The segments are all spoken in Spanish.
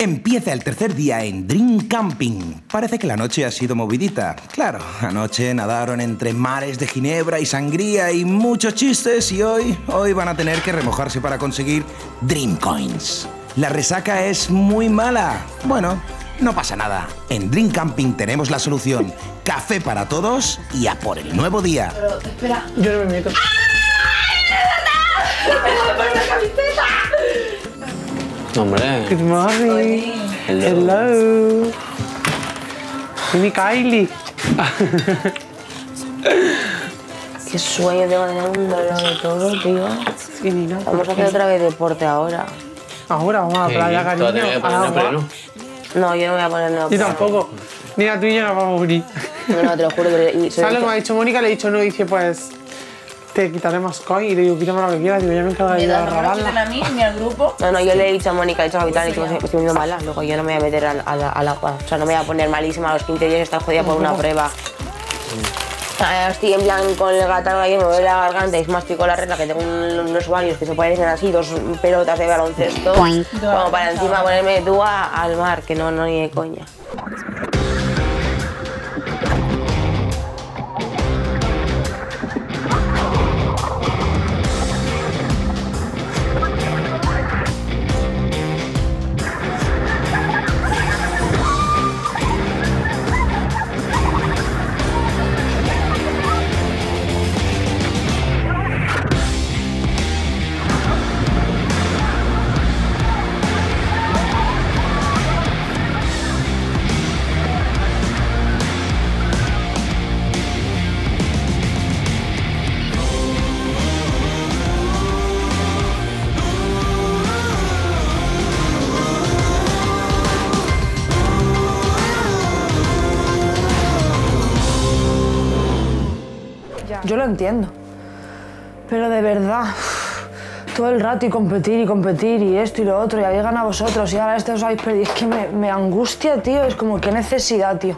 Empieza el tercer día en Dream Camping. Parece que la noche ha sido movidita. Claro, anoche nadaron entre mares de ginebra y sangría y muchos chistes, y hoy van a tener que remojarse para conseguir Dream Coins. La resaca es muy mala. Bueno, no pasa nada. En Dream Camping tenemos la solución. Café para todos y a por el nuevo día. Pero, espera, yo no me meto. ¡Ay, me voy a poner la camiseta! Hombre. Good morning. Hello. Mi Kylie. Qué sueño tengo, tener un dolor de todo, tío. Sí, no, vamos a hacer otra vez deporte ahora. Ahora vamos a la playa, cariño. No, yo no me voy a poner nada. Yo tampoco. Mira, tú y yo nos vamos a morir. No, te lo juro. Pero ¿sabes lo que me ha dicho Mónica? Le he dicho, no, dice, pues te quitaré más coin, y le digo, quítame lo que quieras, digo, ya me he encargado de grabarla. No, a mí ni al grupo. No, no, yo le he dicho a Mónica, le he dicho a Capitán, le he dicho que estoy viendo mala, luego yo no me voy a meter al agua, o sea, no me voy a poner malísima a los 15 días y estar jodida por una prueba. Estoy en plan con el gato ahí, me duele la garganta y es más pico la regla, que tengo unos baños que se parecen así, dos pelotas de baloncesto, como para encima ponerme dúa al mar, que no, ni de coña. Yo lo entiendo, pero de verdad, todo el rato y competir y esto y lo otro, y habéis ganado vosotros y ahora este os habéis perdido, es que me angustia, tío, es como qué necesidad, tío.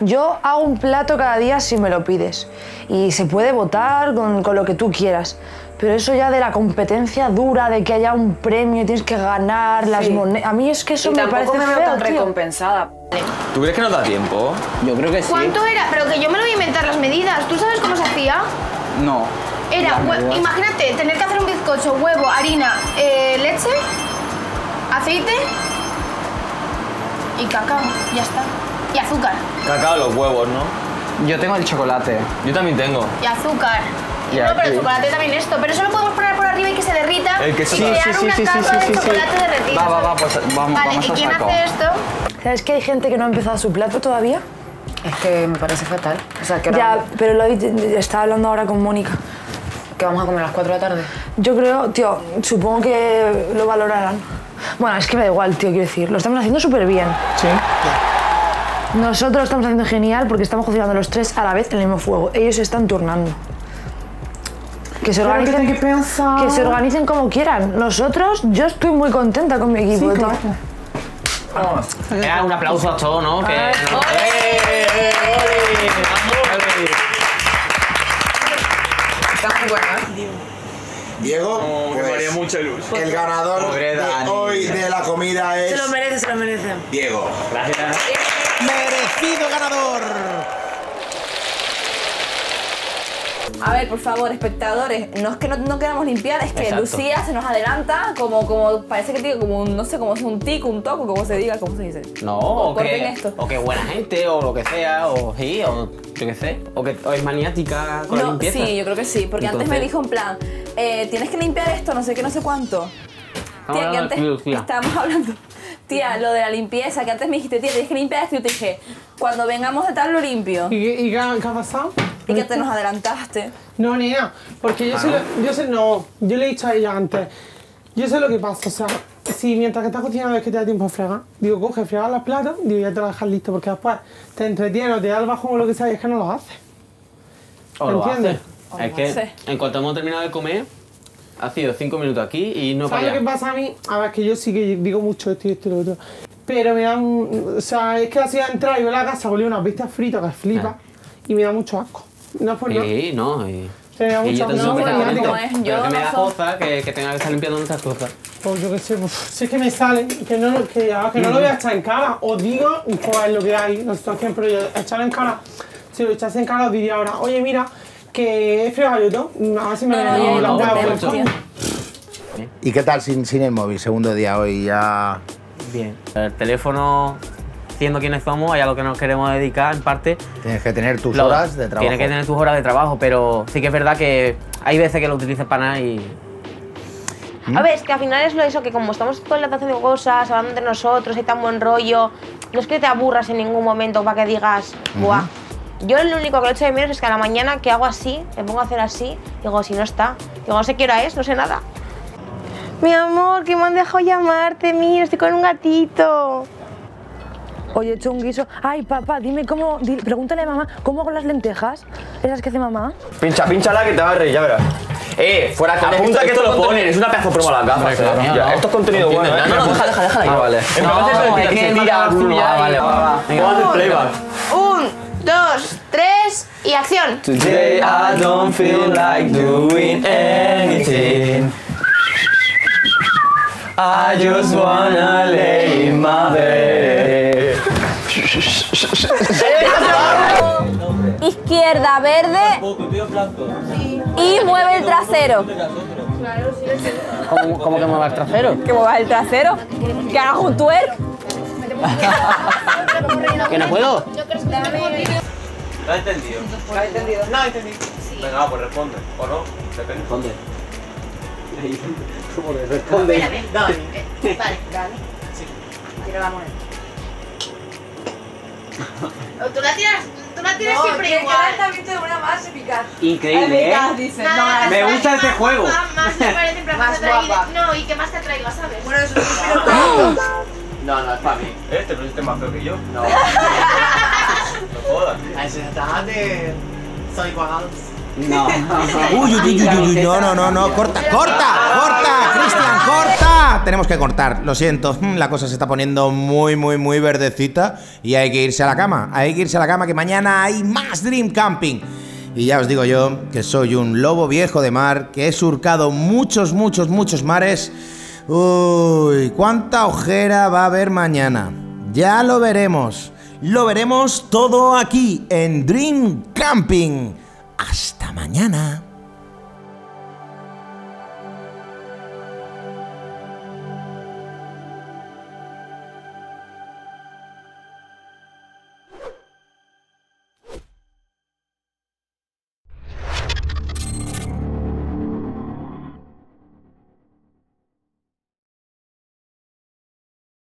Yo hago un plato cada día si me lo pides y se puede votar con lo que tú quieras, pero eso ya de la competencia dura, de que haya un premio y tienes que ganar, sí, las monedas, a mí es que eso me parece feo, tampoco me veo tan recompensada. ¿Tú crees que no da tiempo? Yo creo que sí. ¿Cuánto era? Pero que yo me lo voy a inventar las medidas. ¿Tú sabes cómo se hacía? No. Era, imagínate, tener que hacer un bizcocho, huevo, harina, leche, aceite y cacao. Ya está. Y azúcar. Cacao, los huevos, ¿no? Yo tengo el chocolate. Yo también tengo. Y azúcar. No, pero el chocolate también esto. Pero eso lo podemos poner por arriba y que se derrita. El queso. Y crear una capa de chocolate derretido. Va, pues vamos a saco. Vale, ¿y quién hace esto? ¿Sabes que hay gente que no ha empezado su plato todavía? Es que me parece fatal. O sea, que ahora... Ya, pero Lloyd estaba hablando ahora con Mónica. ¿Que vamos a comer a las 4 de la tarde? Yo creo, tío, supongo que lo valorarán. Bueno, es que me da igual, tío, quiero decir. Lo estamos haciendo súper bien. Sí. Nosotros lo estamos haciendo genial porque estamos cocinando los tres a la vez en el mismo fuego. Ellos se están turnando. Que se organicen como quieran. Nosotros, yo estoy muy contenta con mi equipo. Sí, claro. Vamos. Era un aplauso a todos, ¿no? ¡Olé! Está muy buena. Diego, me haría mucha luz. El ganador de hoy de la comida es... Se lo merece. Diego. Gracias. Merecido ganador. A ver, por favor, espectadores, no es que no queramos limpiar, es que exacto. Lucía se nos adelanta como parece que tiene como no sé, como es un tic, un toco, como se diga, como se dice. No, o que buena gente, o lo que sea, o yo qué sé, o es maniática con la limpieza. Sí, yo creo que sí, porque entonces... antes me dijo en plan, tienes que limpiar esto, no sé qué, no sé cuánto. Tía, que antes estábamos hablando. Tía, lo de la limpieza, que antes me dijiste, tía, tienes que limpiar esto, y yo te dije, cuando vengamos de tal lo limpio. ¿Y qué ha pasado? Y que te nos adelantaste. No, niña, porque yo le he dicho a ella antes, yo sé lo que pasa, o sea, si mientras que estás cocinando es que te da tiempo a fregar, digo, coge, fregar las platos, digo, ya te las dejas listo, porque después te entretienes o te da el bajón o lo que sea y es que no lo haces. O lo haces. Es que en cuanto hemos terminado de comer, ha sido 5 minutos aquí y no para allá. ¿Sabes lo que pasa a mí? A ver, que yo sí que digo mucho esto y lo otro, pero me da un... O sea, es que así de entrar yo a la casa, volví unas vistas fritas que flipa y me da mucho asco. No, no. Tenía mucho no, bueno, como es, yo que me da cosa que tenga que estar limpiando nuestras cosas. Pues yo qué sé, si es que me sale, que no lo voy a echar en cara. Os digo cuál es lo que hay, no sé, por ejemplo, yo echarlo en cara. Si lo echase en cara os diría ahora, oye mira, que he fregado yo todo, a ver si me lo no, la. ¿Y qué tal sin el móvil? Segundo día hoy ya... Bien. El teléfono... Siendo quienes somos, allá lo que nos queremos dedicar, en parte... Tienes que tener tus horas de trabajo. Tienes que tener tus horas de trabajo, pero sí que es verdad que hay veces que lo utilizas para nada y... A ver, es que al final es lo eso, que como estamos todo el rato haciendo cosas, hablando entre nosotros, hay tan buen rollo, no es que te aburras en ningún momento para que digas, ¡buah! Yo lo único que lo echo de menos es que a la mañana que hago así, me pongo a hacer así, digo, si no está, digo, no sé qué hora es, no sé nada. Mi amor, que me han dejado llamarte, mira, estoy con un gatito. Oye, he hecho un guiso. Ay, papá, dime cómo... Pregúntale a mamá, ¿cómo hago las lentejas? Esas que hace mamá. Pínchala que te va a reír, ya verás. Fuera con... Apunta que esto lo ponen, es una pedazo de promo a la gafa. Esto es contenido bueno, ¿eh? No, déjala ahí. Ah, vale. No, es que tira tuya. Vale, vale. Vamos a hacer playback. 1, 2, 3 y acción. Today I don't feel like doing anything. I just wanna lay in my bed. Izquierda, verde. Y mueve el trasero. ¿Cómo que mueva el trasero? Que mueva el trasero. Que hagas un twerk. ¿Que no puedo? ¿Lo has entendido? ¿Lo has entendido? No, he entendido. Venga, pues responde. ¿O no? Depende. Responde. ¿Cómo le responde? Dale. Vale, dale. Sí. Tira la moneda. Tú la tiras no, siempre igual. El calentamiento de una más eficaz. Increíble, eficaz, dice. No, me gusta este juego. Más me parece más guapa. No, y que más te atraiga, ¿sabes? Bueno, eso es un poco. No, es para mí. ¿Te pusiste más feo que yo? No. No jodas. A ese tajate. Soy guagado. No. Uy, no, corta, Cristian, corta. Tenemos que cortar, lo siento. La cosa se está poniendo muy, muy, muy verdecita y hay que irse a la cama. Hay que irse a la cama, que mañana hay más Dream Camping. Y ya os digo yo que soy un lobo viejo de mar, que he surcado muchos mares. Uy, cuánta ojera va a haber mañana. Ya lo veremos. Lo veremos todo aquí en Dream Camping. Hasta mañana.